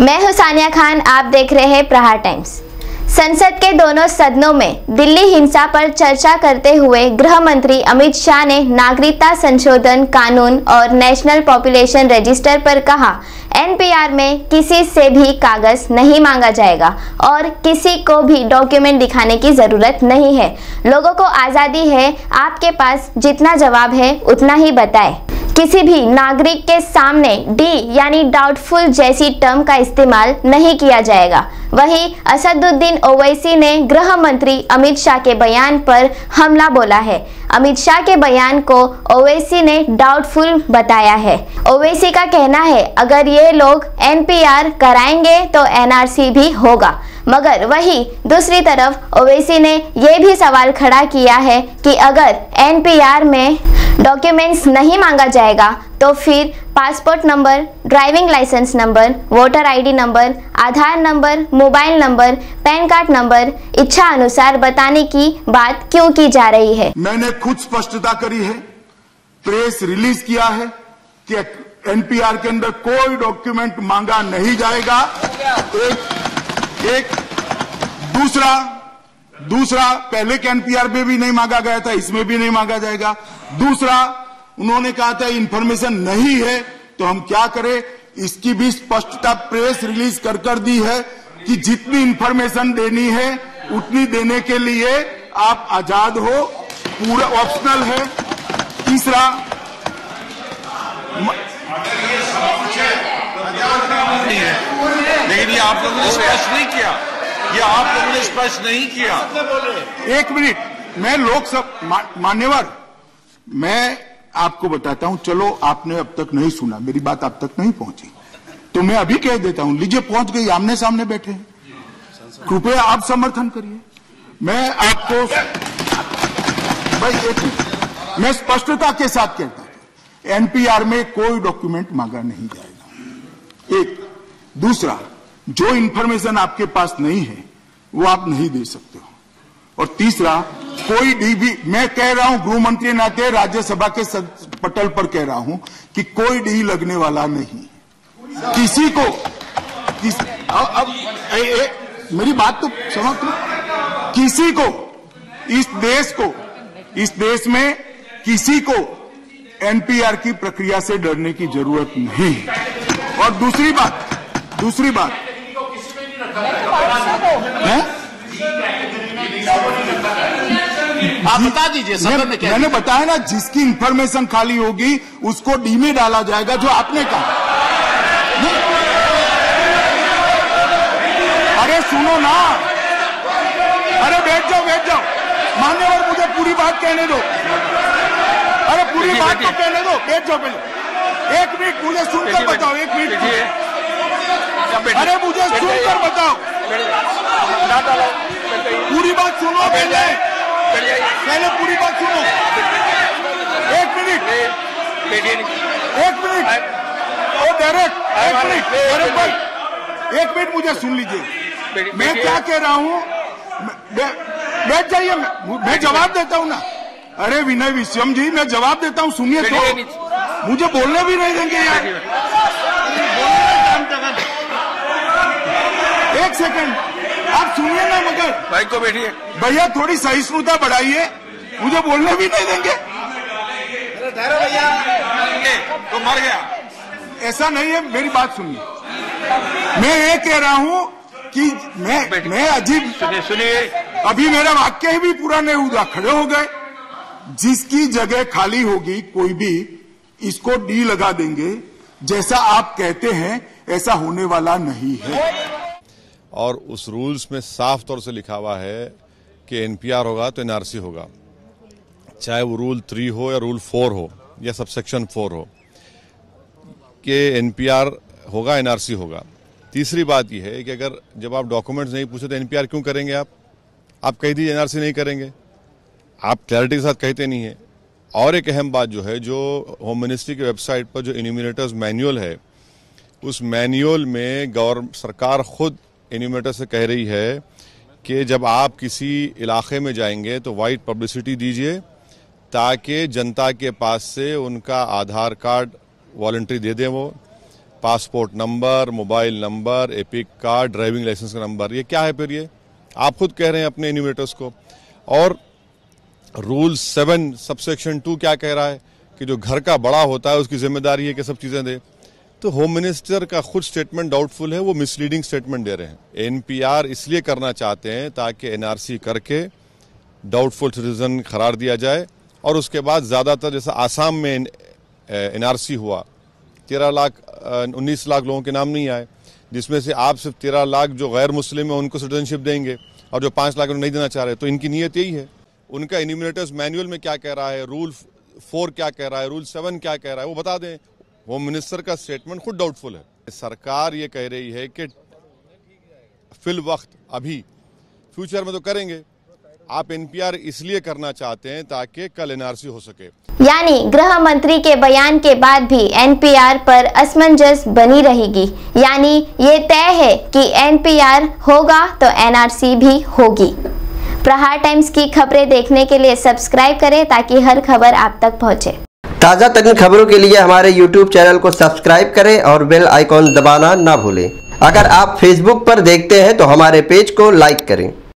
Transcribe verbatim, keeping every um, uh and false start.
मैं हूं सानिया खान, आप देख रहे हैं प्रहार टाइम्स। संसद के दोनों सदनों में दिल्ली हिंसा पर चर्चा करते हुए गृह मंत्री अमित शाह ने नागरिकता संशोधन कानून और नेशनल पॉपुलेशन रजिस्टर पर कहा, एन पी आर में किसी से भी कागज नहीं मांगा जाएगा और किसी को भी डॉक्यूमेंट दिखाने की जरूरत नहीं है। लोगों को आज़ादी है, आपके पास जितना जवाब है उतना ही बताएं। किसी भी नागरिक के सामने डी यानी डाउटफुल जैसी टर्म का इस्तेमाल नहीं किया जाएगा। वहीं असदुद्दीन ओवैसी ने गृह मंत्री अमित शाह के बयान पर हमला बोला है। अमित शाह के बयान को ओवैसी ने डाउटफुल बताया है। ओवैसी का कहना है, अगर ये लोग एन पी आर कराएंगे तो एन आर सी भी होगा। मगर वही दूसरी तरफ ओवैसी ने यह भी सवाल खड़ा किया है कि अगर एन पी आर में डॉक्यूमेंट्स नहीं मांगा जाएगा तो फिर passport number, driving licence number, voter ID number, Aadhaar number, mobile number, PAN card number इच्छा अनुसार बताने की बात क्यों की जा रही है। मैंने खुद स्पष्टता करी है, प्रेस रिलीज किया है कि एन पी आर के अंदर कोई डॉक्यूमेंट मांगा नहीं जाएगा। एक, एक दूसरा दूसरा पहले के एन पी आर में भी नहीं मांगा गया था, इसमें भी नहीं मांगा जाएगा। दूसरा, उन्होंने कहा था इन्फॉर्मेशन नहीं है तो हम क्या करें, इसकी भी स्पष्टता प्रेस रिलीज कर कर दी है कि जितनी इन्फॉर्मेशन देनी है उतनी देने के लिए आप आजाद हो, पूरा ऑप्शनल है। तीसरा, लेकिन ये आप लोगों ने स्पष्ट नहीं किया, ये आप लोगों ने स्पष्ट नहीं किया। एक मिनट, मैं लोकसभा मान्यवर, मैं आपको बताता हूं, चलो आपने अब तक नहीं सुना, मेरी बात आप तक नहीं पहुंची तो मैं अभी कह देता हूं, लीजिए पहुंच गई, आमने सामने बैठे हैं, कृपया आप समर्थन करिए। मैं आपको भाई एक मैं स्पष्टता के साथ कहता हूं, एन पी आर में कोई डॉक्यूमेंट मांगा नहीं जाएगा। एक, दूसरा, जो इंफॉर्मेशन आपके पास नहीं है वो आप नहीं दे सकते हो। और तीसरा, कोई डीबी, मैं कह रहा हूं गृह मंत्री नाते राज्यसभा के पटल पर कह रहा हूं कि कोई डी लगने वाला नहीं किसी को। किस, अब, अब ए, ए, मेरी बात तो समझ लो, किसी को इस देश को इस देश में किसी को एन पी आर की प्रक्रिया से डरने की जरूरत नहीं। और दूसरी बात दूसरी बात है? आप बता दीजिए सदन में क्या, मैंने बताया ना, जिसकी इंफॉर्मेशन खाली होगी उसको डी में डाला जाएगा, जो आपने कहा। अरे सुनो ना, अरे बैठ जाओ बैठ जाओ मान्यवर, मुझे पूरी बात कहने दो, अरे पूरी बात तो कहने दो, बैठ जाओ पहले। एक मिनट मुझे सुनकर बताओ, एक मिनट अरे मुझे सुनकर बताओ, पूरी बात सुनो पहले, पहले पूरी बात सुनो। एक मिनट एक मिनट ओ डायरेक्ट एक मिनट अरे भाई एक मिनट मुझे सुन लीजिए, मैं क्या कह रहा हूं, बैठ जाइए, मैं जवाब देता हूं ना। अरे विनय विश्वम जी, मैं जवाब देता हूं, सुनिए तो, मुझे बोलने भी नहीं देंगे यार। एक सेकंड आप सुनिए ना, मगर भाई को बैठिए भैया, थोड़ी सहिष्णुता बढ़ाइए, मुझे बोलने भी नहीं देंगे। अरे धैर्य भैया, तो मर गया, ऐसा नहीं है, मेरी बात सुनिए। मैं ये कह रहा हूँ कि मैं मैं अजीब सुनिए सुनिए अभी मेरा वाक्य ही भी पूरा नहीं हुआ, खड़े हो गए। जिसकी जगह खाली होगी कोई भी, इसको डी लगा देंगे। जैसा आप कहते हैं ऐसा होने वाला नहीं है, और उस रूल्स में साफ तौर से लिखा हुआ है कि एन पी आर होगा तो एन आर सी होगा, चाहे वो रूल थ्री हो या रूल फोर हो या सबसेक्शन फोर हो, कि एन पी आर होगा एन आर सी होगा। तीसरी बात यह है कि अगर जब आप डॉक्यूमेंट्स नहीं पूछे तो एन पी आर क्यों करेंगे आप आप कह दीजिए एन आर सी नहीं करेंगे, आप क्लैरिटी के साथ कहते नहीं है। और एक अहम बात जो है, जो होम मिनिस्ट्री की वेबसाइट पर जो इन्यूमिनेटर्स मैन्यूअल है, उस मैन्यूअल में गवर्नमेंट सरकार खुद एन्यूमिनेटर से कह रही है कि जब आप किसी इलाके में जाएंगे तो वाइड पब्लिसिटी दीजिए, ताकि जनता के पास से उनका आधार कार्ड वॉलंटरी दे दें, वो passport number, mobile number, EPIC card, driving licence का नंबर, ये क्या है फिर? ये आप खुद कह रहे हैं अपने इन्यूमरेटर्स को। और रूल सेवन सबसेक्शन टू क्या कह रहा है कि जो घर का बड़ा होता है उसकी जिम्मेदारी है कि सब चीज़ें दे। तो होम मिनिस्टर का खुद स्टेटमेंट डाउटफुल है, वो मिसलीडिंग स्टेटमेंट दे रहे हैं। एनपीआर इसलिए करना चाहते हैं ताकि एनआरसी करके डाउटफुल सिटीजन करार दिया जाए और उसके बाद ज़्यादातर जैसा आसाम में एनआरसी हुआ, तेरह लाख उन्नीस लाख लोगों के नाम नहीं आए, जिसमें से आप सिर्फ तेरह लाख जो गैर मुस्लिम हैं उनको सिटीजनशिप देंगे और जो पाँच लाख नहीं देना चाह रहे। तो इनकी नीयत यही है। उनका इन्यूमरेटर्स मैनुअल में क्या कह रहा है, रूल फोर क्या कह रहा है, रूल सेवन क्या कह रहा है, वो बता दें। होम मिनिस्टर का स्टेटमेंट खुद डाउटफुल है। सरकार ये कह रही है कि फिल वक्त अभी, फ्यूचर में तो करेंगे। आप एनपीआर इसलिए करना चाहते हैं ताकि कल एनआरसी हो सके। यानी गृह मंत्री के बयान के बाद भी एनपीआर पर असमंजस बनी रहेगी। यानी ये तय है कि एनपीआर होगा तो एनआरसी भी होगी। प्रहार टाइम्स की खबरें देखने के लिए सब्सक्राइब करें ताकि हर खबर आप तक पहुंचे। ताज़ा तरीन खबरों के लिए हमारे यूट्यूब चैनल को सब्सक्राइब करें और बेल आइकॉन दबाना ना भूलें। अगर आप फेसबुक पर देखते हैं तो हमारे पेज को लाइक करें।